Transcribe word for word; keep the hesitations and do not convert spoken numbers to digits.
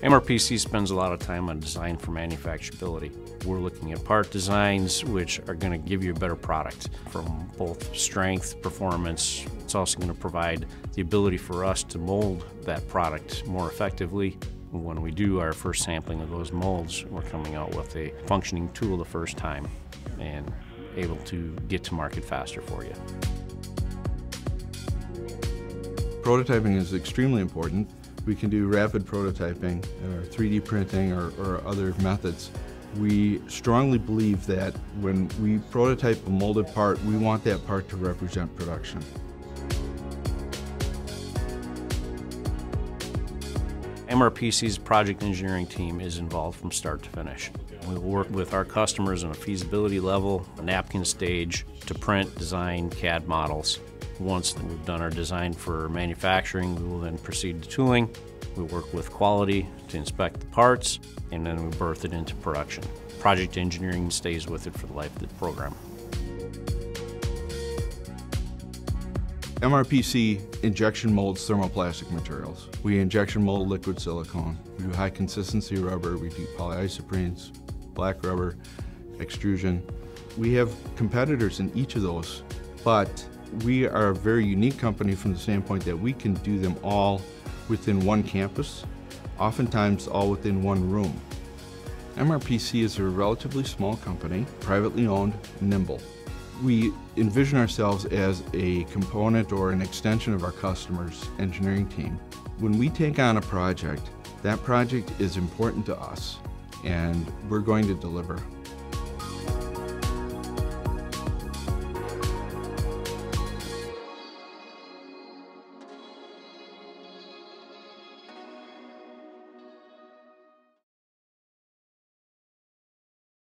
M R P C spends a lot of time on design for manufacturability. We're looking at part designs which are going to give you a better product from both strength, performance. It's also going to provide the ability for us to mold that product more effectively. When we do our first sampling of those molds, we're coming out with a functioning tool the first time and able to get to market faster for you. Prototyping is extremely important. We can do rapid prototyping or three D printing or, or other methods. We strongly believe that when we prototype a molded part, we want that part to represent production. M R P C's project engineering team is involved from start to finish. We work with our customers on a feasibility level, a napkin stage, to print, design, C A D models. Once we've done our design for manufacturing, we will then proceed to tooling. We work with quality to inspect the parts, and then we birth it into production. Project engineering stays with it for the life of the program. M R P C injection molds thermoplastic materials. We injection mold liquid silicone. We do high consistency rubber. We do polyisoprenes, black rubber, extrusion. We have competitors in each of those, but we are a very unique company from the standpoint that we can do them all within one campus, oftentimes all within one room. M R P C is a relatively small company, privately owned, nimble. We envision ourselves as a component or an extension of our customers' engineering team. When we take on a project, that project is important to us, and we're going to deliver.